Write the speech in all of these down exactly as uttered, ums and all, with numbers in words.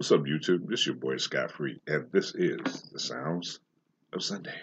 What's up, YouTube? This is your boy, Scott Free, and this is the Sounds of Sunday.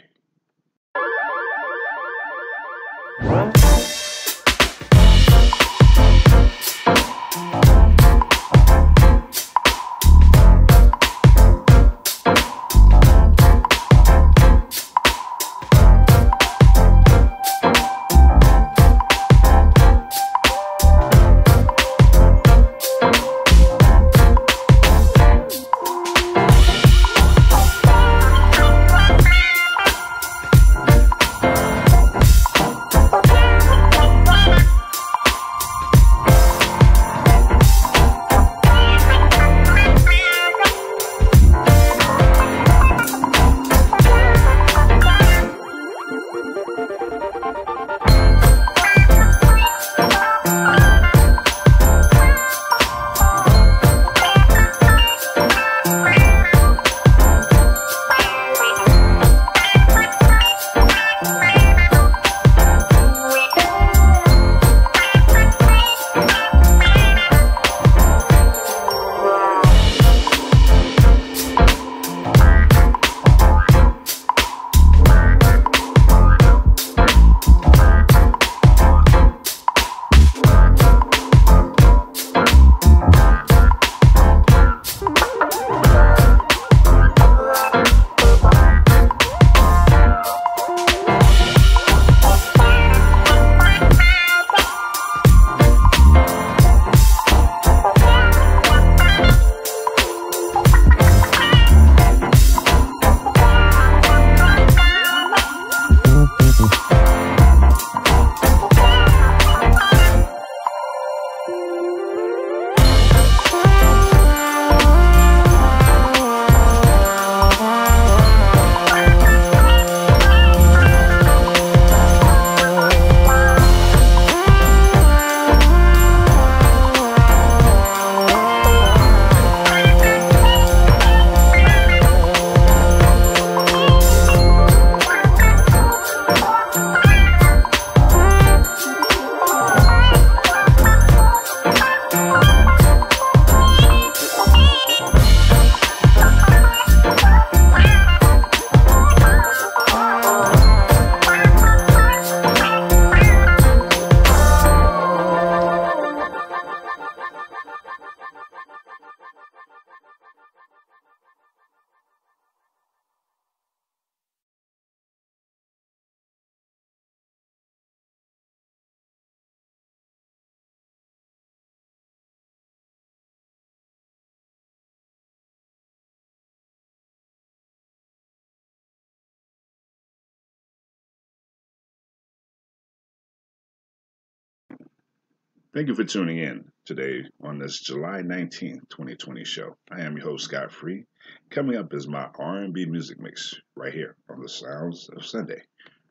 Thank you for tuning in today on this July nineteenth, twenty twenty show. I am your host, Scott Free. Coming up is my R and B music mix right here on the Sounds of Sunday,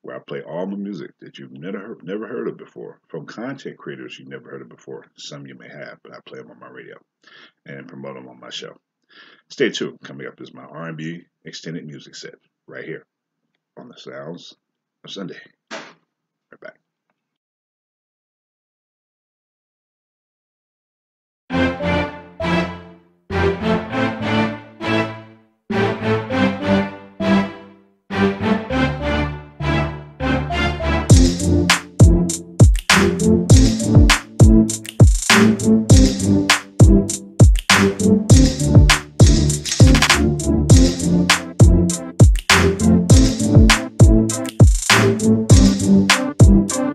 where I play all the music that you've never heard, never heard of before, from content creators you've never heard of before. Some you may have, but I play them on my radio and promote them on my show. Stay tuned. Coming up is my R and B extended music set right here on the Sounds of Sunday. Right back. Thank you.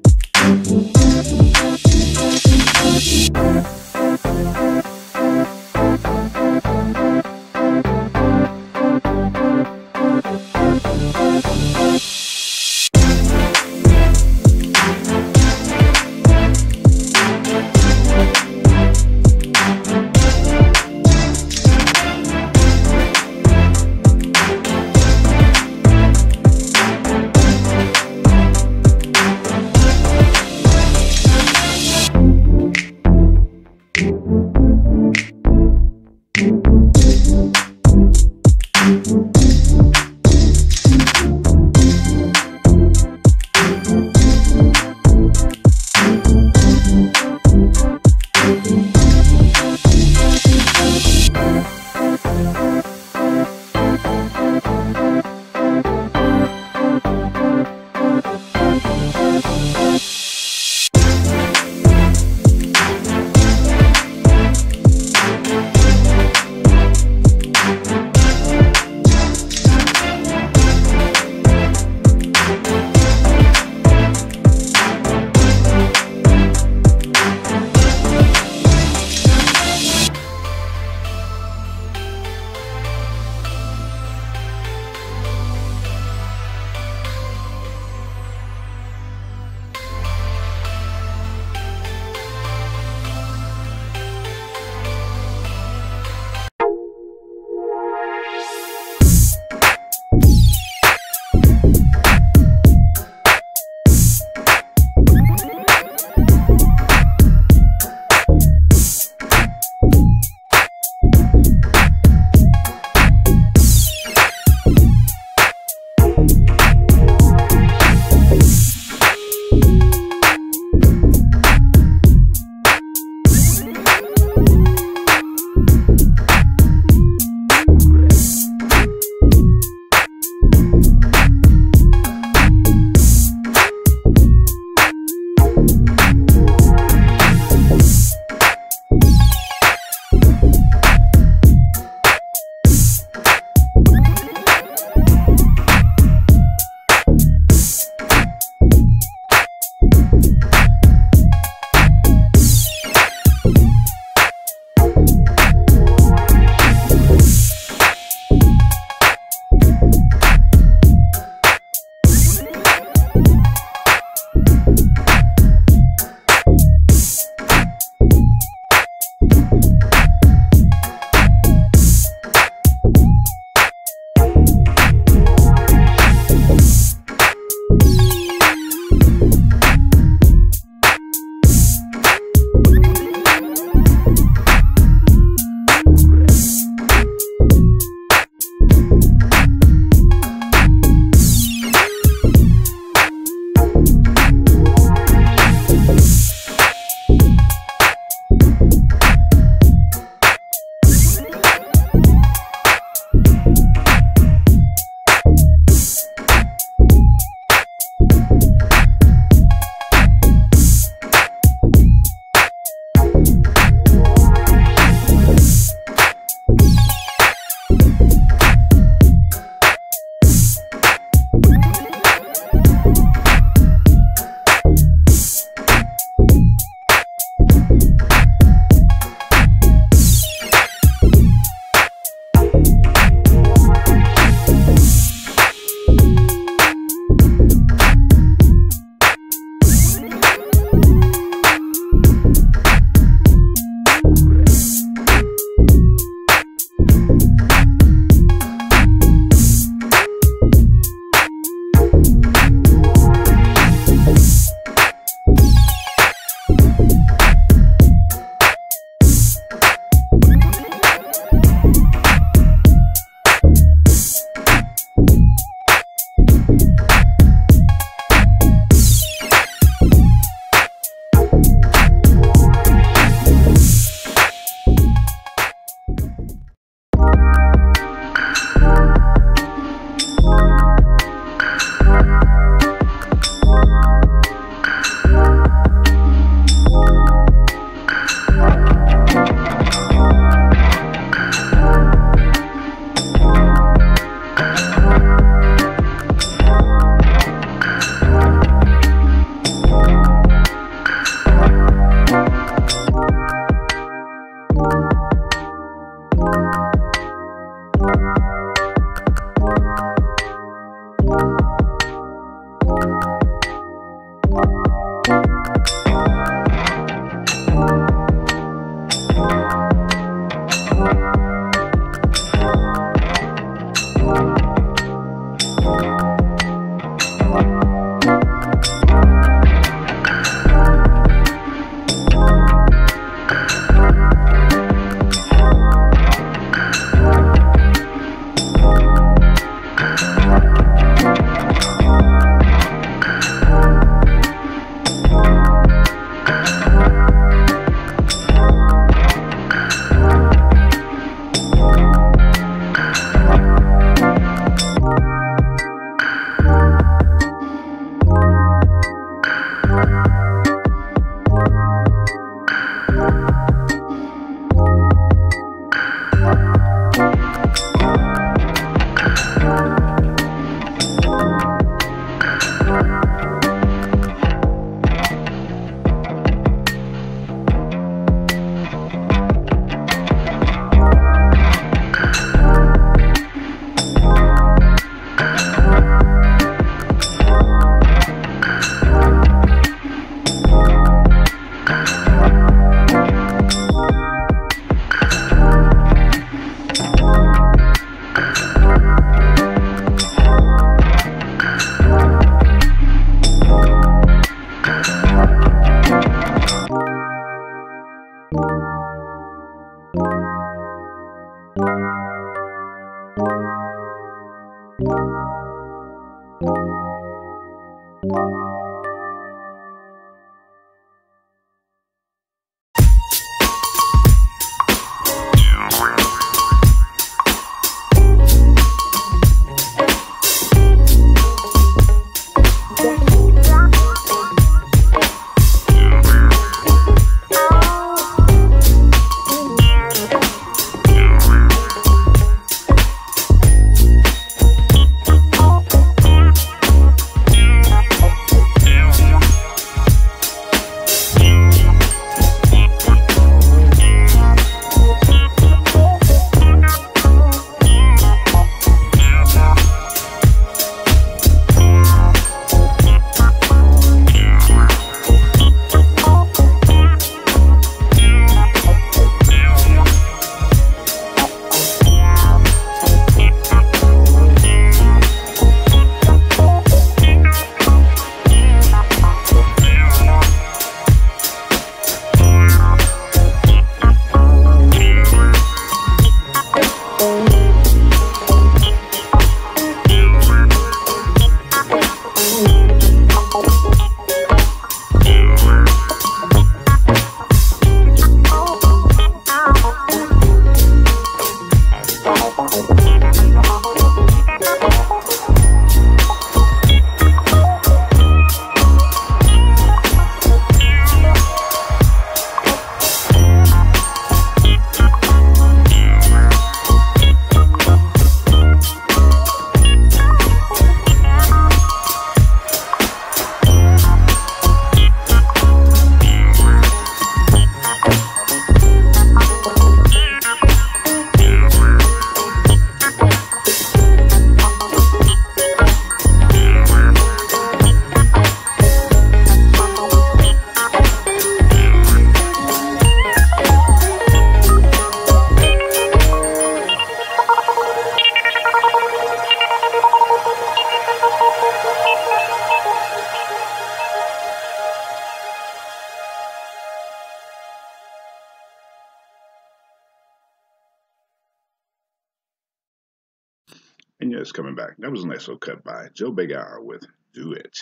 Coming back. That was a nice little cut by Joe Bagale with Do It.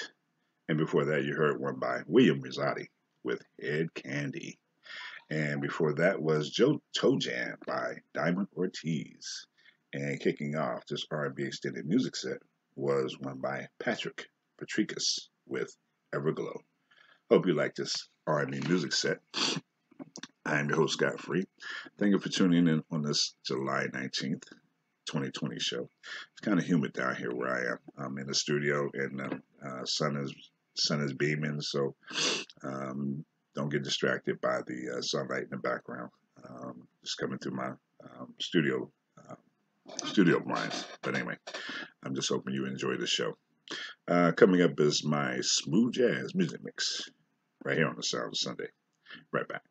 And before that, you heard one by William Rosati with Head Candy. And before that was Joe Toe Jam by Diamond Ortiz. And kicking off this R and B extended music set was one by Patrick Patrikios with Everglow. Hope you like this R and B music set. I'm your host, Scott Free. Thank you for tuning in on this July nineteenth. twenty twenty show. It's kind of humid down here where I am. I'm in the studio and the uh, sun is sun is beaming, so um, don't get distracted by the uh, sunlight in the background. Um, just coming through my um, studio uh, studio blinds. But anyway, I'm just hoping you enjoy the show. Uh, coming up is my smooth jazz music mix right here on the Sounds of Sunday. Right back.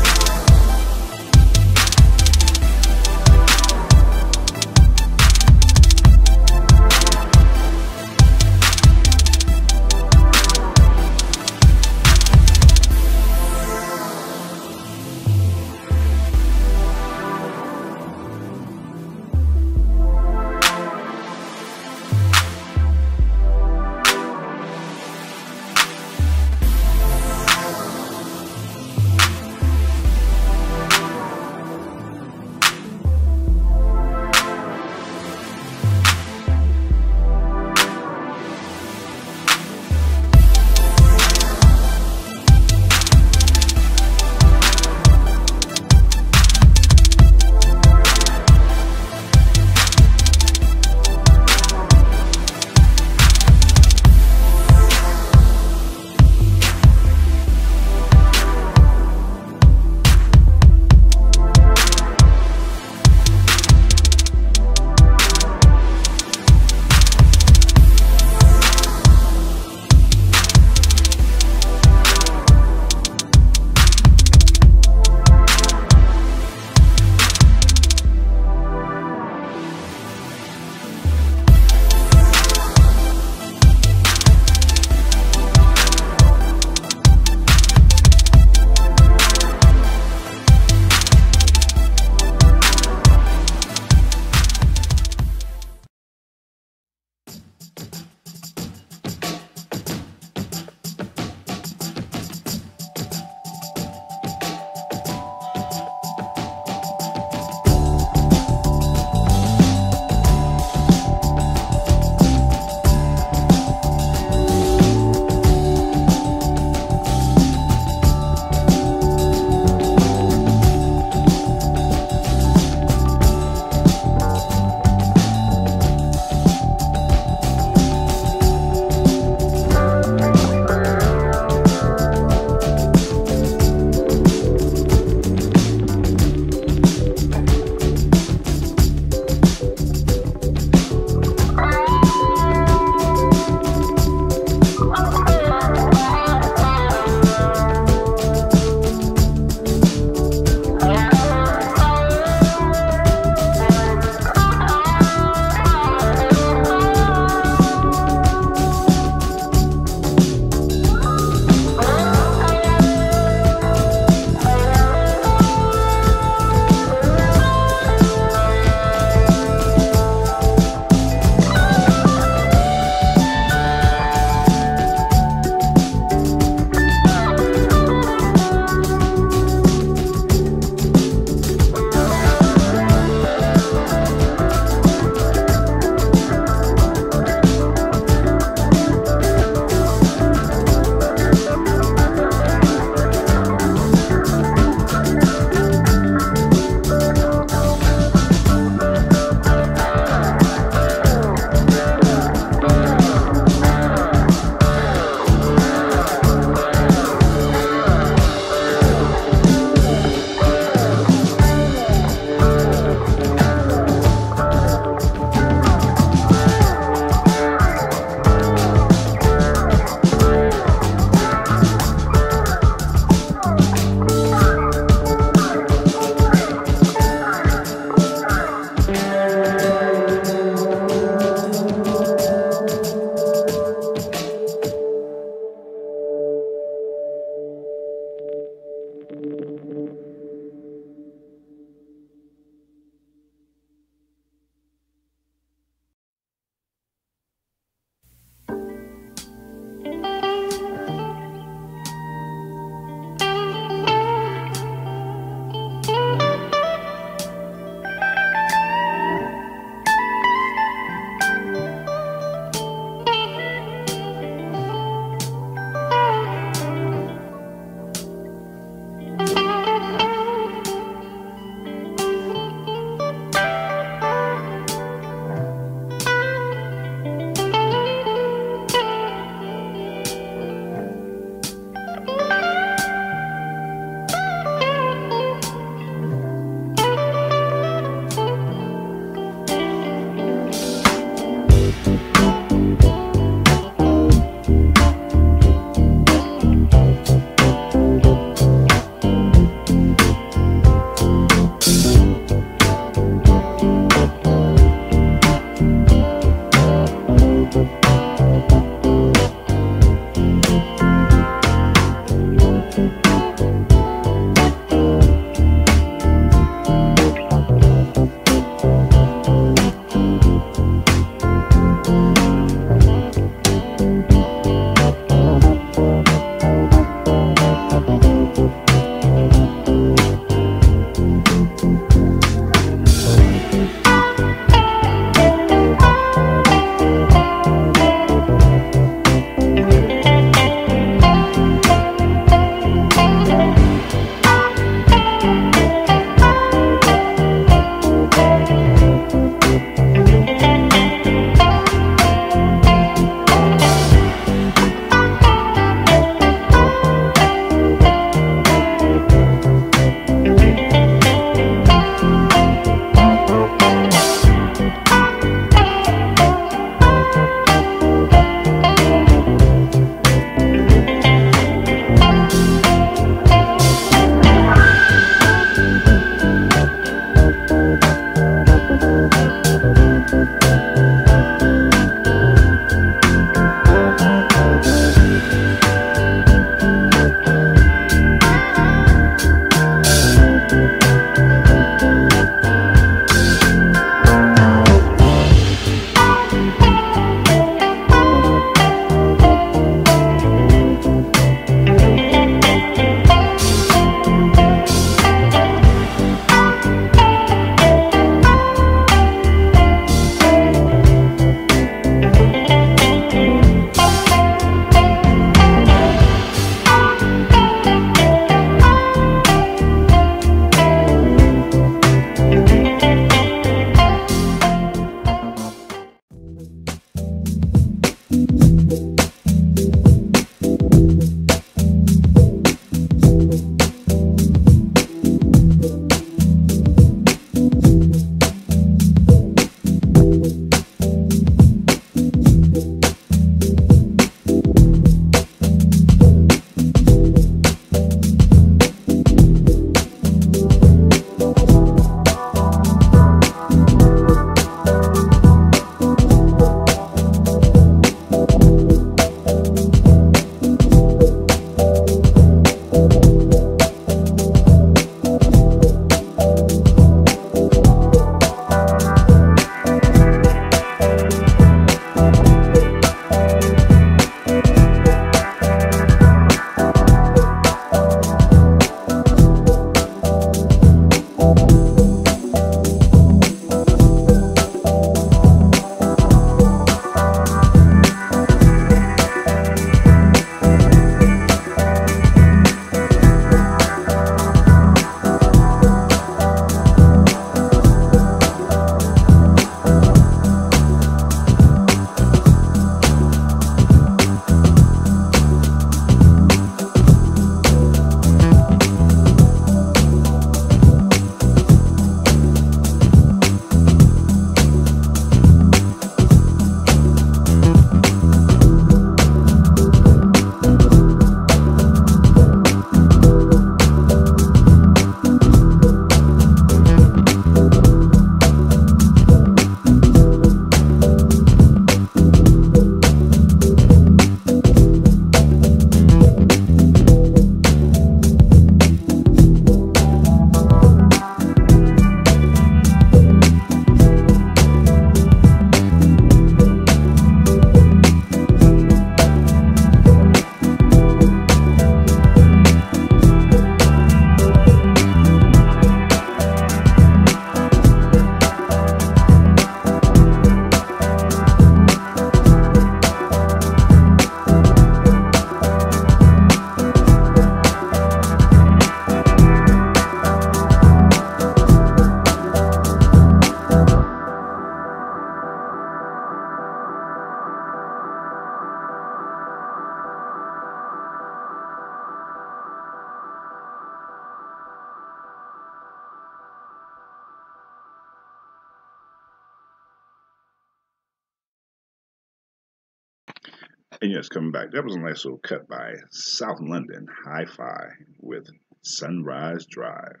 And yes, coming back, that was a nice little cut by South London Hi-Fi with Sunrise Drive.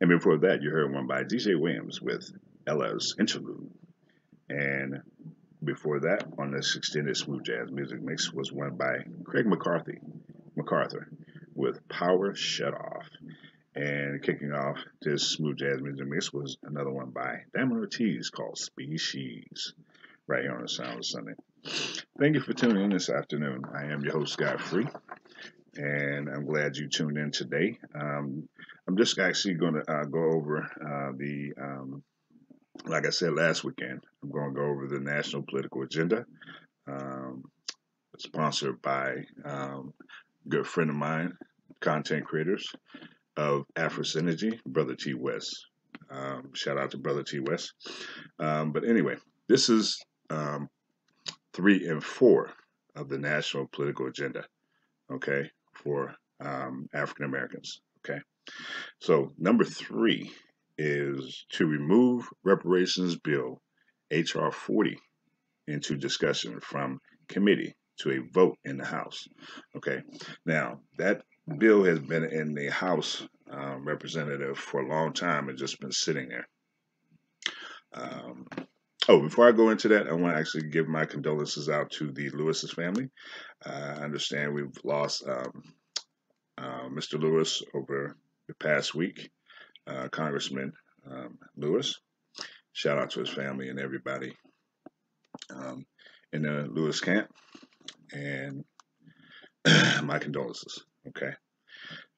And before that, you heard one by D J Williams with Ella's Interlude. And before that, on this extended smooth jazz music mix, was one by Craig MacArthur, MacArthur with Power Shut Off. And kicking off this smooth jazz music mix was another one by Damon Ortiz called Species, right here on the Sounds of Sunday. Thank you for tuning in this afternoon. I am your host, Scott Free, and I'm glad you tuned in today. Um, I'm just actually going to uh, go over uh, the, um, like I said last weekend, I'm going to go over the National Political Agenda, um, sponsored by um, a good friend of mine, content creators of AfroSynergy, Brother T. West. Um, shout out to Brother T. West. Um, but anyway, this is... Um, three and four of the National Political Agenda, okay, for um, African Americans, okay? So number three is to remove reparations bill H R forty into discussion from committee to a vote in the House, okay? Now, that bill has been in the House um, representative for a long time and just been sitting there. Um, Oh, before I go into that, I want to actually give my condolences out to the Lewis's family. Uh, I understand we've lost um, uh, Mister Lewis over the past week, uh, Congressman um, Lewis. Shout out to his family and everybody um, in the Lewis camp. And my condolences, okay?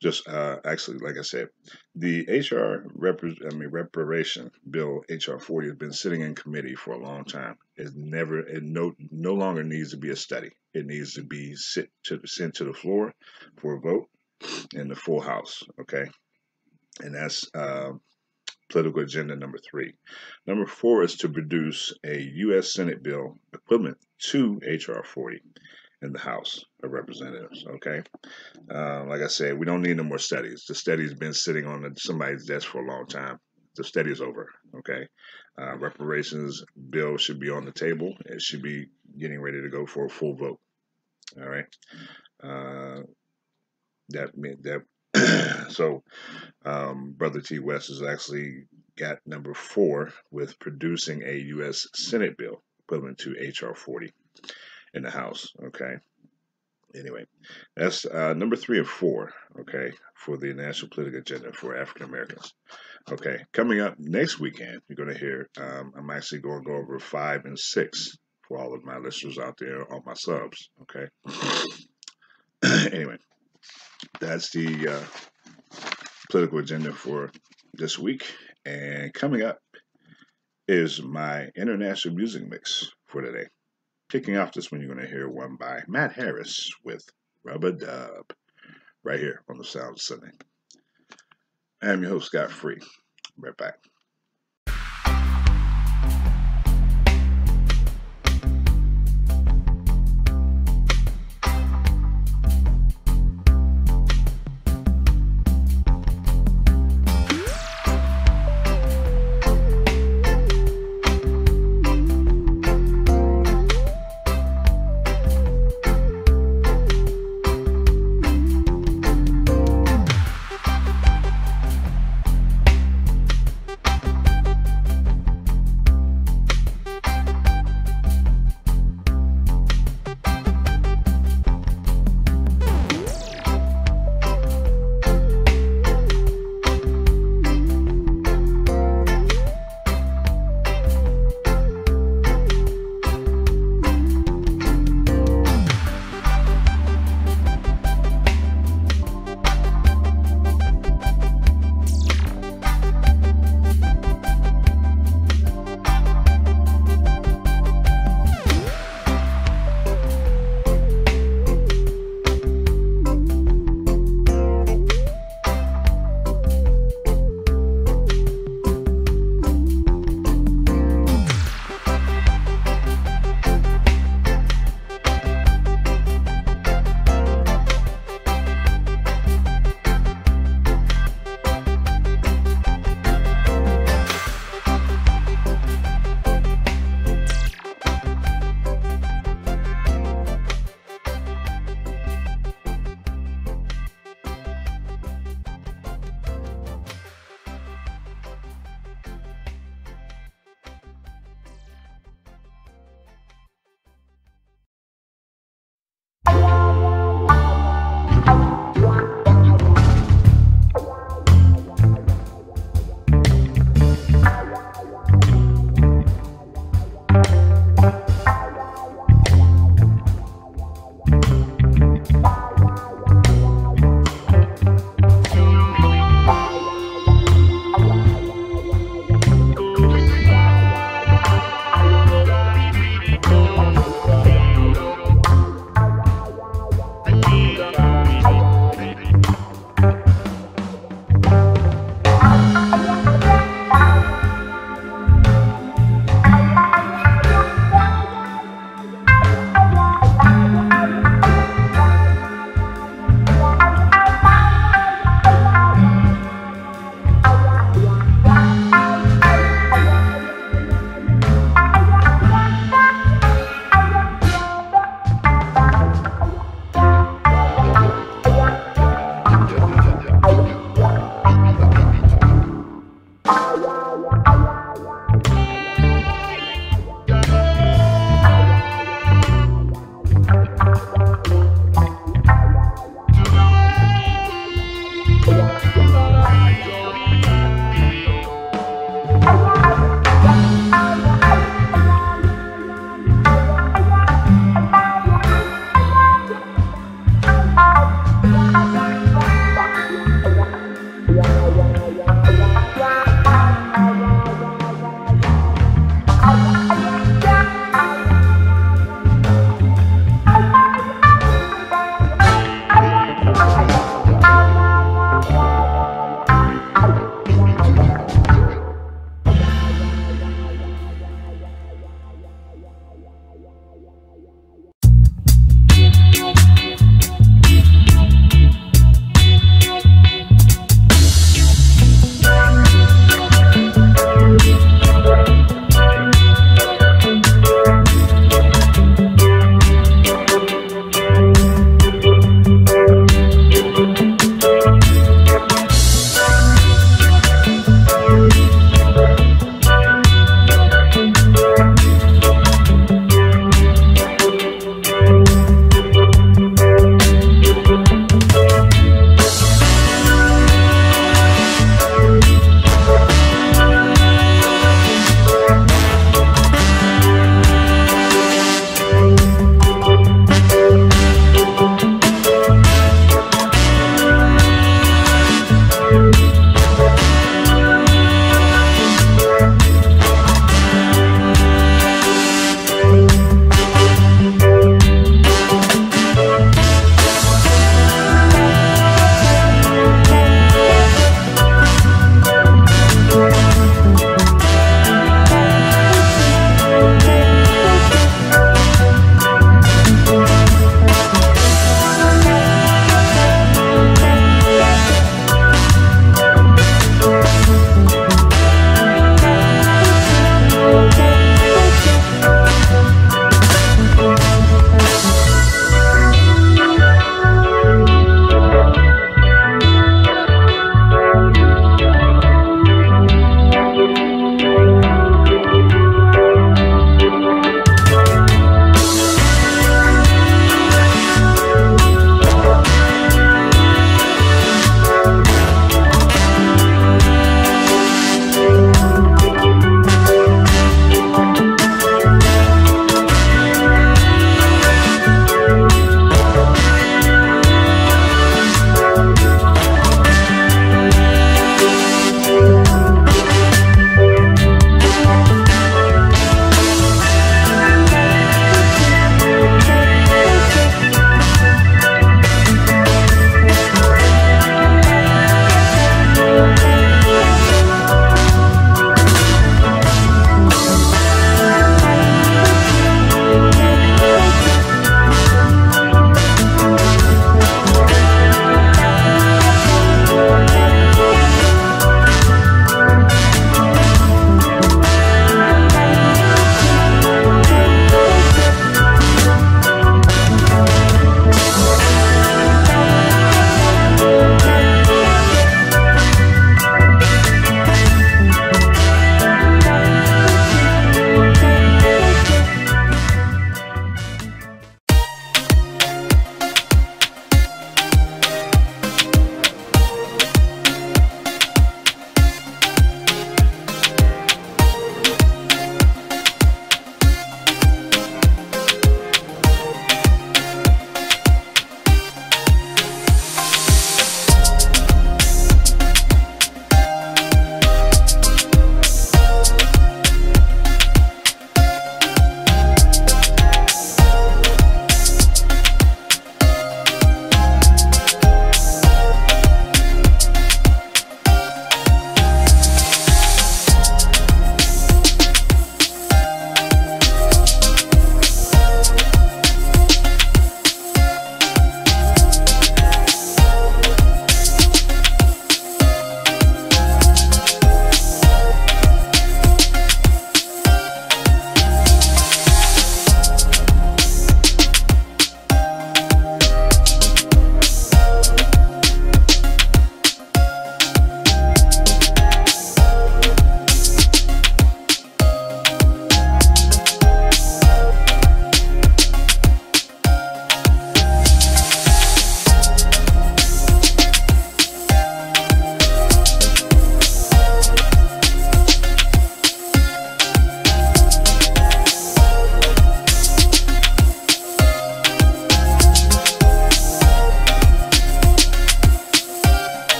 Just uh, actually, like I said, the H R rep I mean, reparation bill H R forty has been sitting in committee for a long time. It's never, it no no longer needs to be a study. It needs to be sit to sent to the floor for a vote in the full House. Okay, and that's uh, political agenda number three. Number four is to produce a U S Senate bill equivalent to H R forty. In the House of Representatives, okay? Uh, like I said, we don't need no more studies. The study's been sitting on somebody's desk for a long time. The study's over, okay? Uh, reparations bill should be on the table. It should be getting ready to go for a full vote, all right? Uh, that meant that, so um, Brother T. West has actually got number four with producing a U S Senate bill equivalent to H R forty. In the House, okay. Anyway, that's uh, number three and four, okay, for the National Political Agenda for African Americans. Okay, coming up next weekend, you're going to hear. Um, I'm actually going to go over five and six for all of my listeners out there, all my subs, okay. Anyway, that's the uh, political agenda for this week, and coming up is my international music mix for today. Kicking off this one, you're going to hear one by Matt Harris with Rubber Dub, right here on the Sounds of Sunday. I am your host, Scott Free. Right back.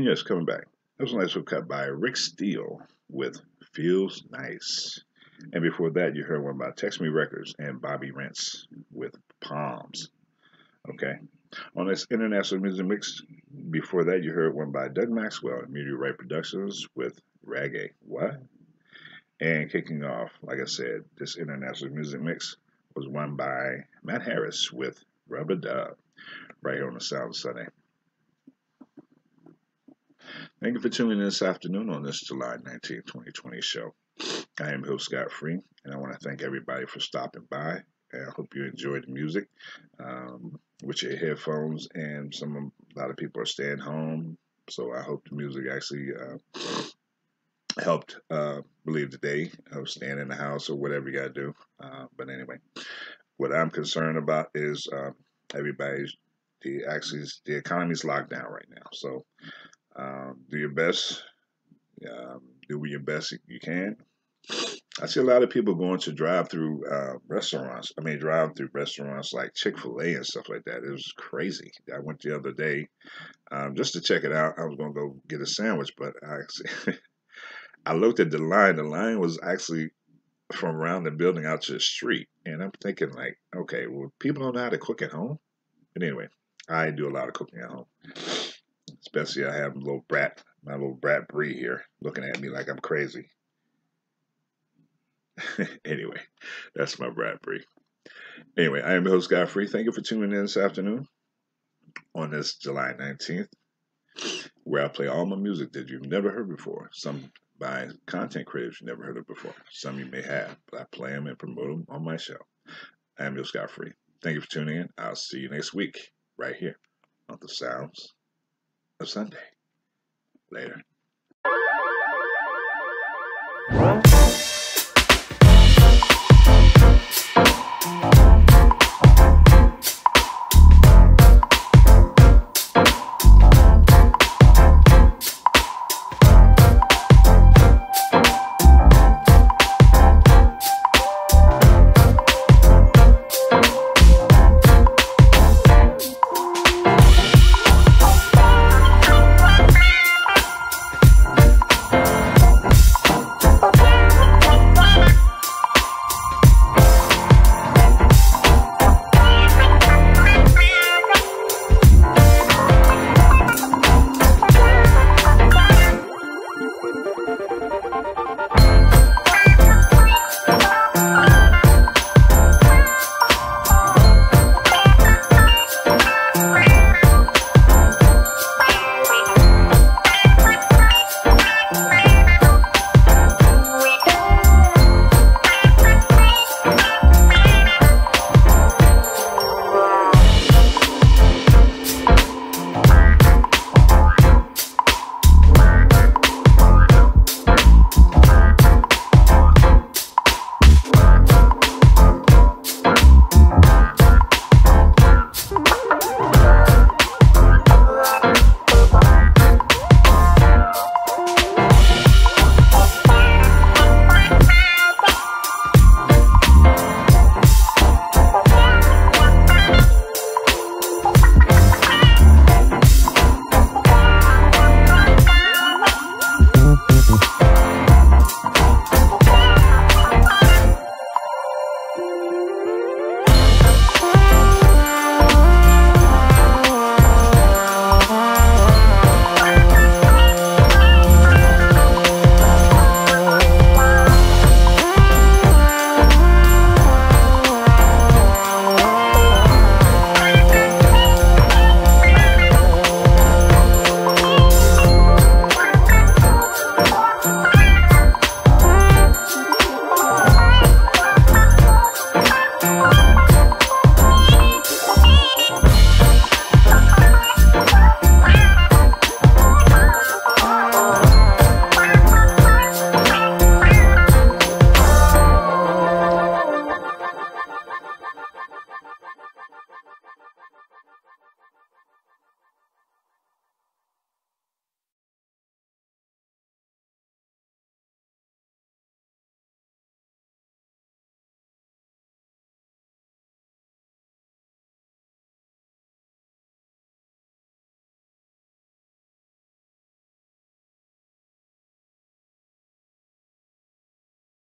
And yes, coming back, that was a nice little cut by Rick Steele with Feels Nice. And before that, you heard one by Text Me Records and Bobby Rentz with Palms. Okay. On this international music mix, before that, you heard one by Doug Maxwell and Media Right Productions with Reggae. What? And kicking off, like I said, this international music mix was one by Matt Harris with Rubber Dub, right here on the Sounds of Sunday. Thank you for tuning in this afternoon on this July nineteenth, twenty twenty show. I am host Scott Free, and I want to thank everybody for stopping by. And I hope you enjoyed the music um, with your headphones, and some a lot of people are staying home, so I hope the music actually uh, helped uh, relieve the day of staying in the house or whatever you got to do. Uh, but anyway, what I'm concerned about is uh, everybody's the actually the economy's locked down right now, so uh, do your best, uh, do your best you can. I see a lot of people going to drive-through uh, restaurants. I mean, drive-through restaurants like Chick-fil-A and stuff like that. It was crazy. I went the other day um, just to check it out. I was going to go get a sandwich, but I actually I looked at the line. The line was actually from around the building out to the street, and I'm thinking like, okay, well, people don't know how to cook at home. But anyway, I do a lot of cooking at home. Especially, I have a little brat, my little brat Bree here, looking at me like I'm crazy. Anyway, that's my brat Bree. Anyway, I am your host, Scott Free. Thank you for tuning in this afternoon on this July nineteenth, where I play all my music that you've never heard before. Some by content creators you've never heard of before. Some you may have, but I play them and promote them on my show. I am your host, Scott Free. Thank you for tuning in. I'll see you next week right here on the Sounds of Sunday. Later.